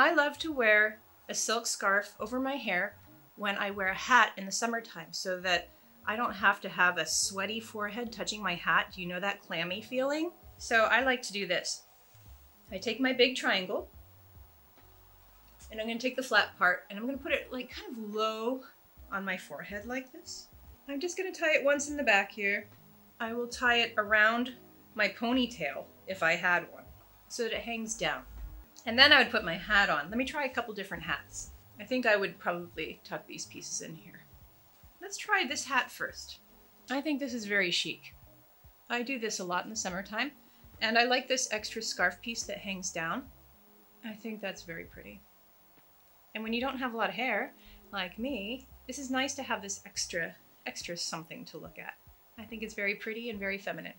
I love to wear a silk scarf over my hair when I wear a hat in the summertime so that I don't have to have a sweaty forehead touching my hat. You know, that clammy feeling? So I like to do this. I take my big triangle and I'm gonna take the flat part and I'm gonna put it like kind of low on my forehead like this. I'm just gonna tie it once in the back here. I will tie it around my ponytail if I had one so that it hangs down. And then I would put my hat on. Let me try a couple different hats. I think I would probably tuck these pieces in here. Let's try this hat first. I think this is very chic. I do this a lot in the summertime, and I like this extra scarf piece that hangs down. I think that's very pretty. And when you don't have a lot of hair, like me, this is nice to have this extra something to look at. I think it's very pretty and very feminine.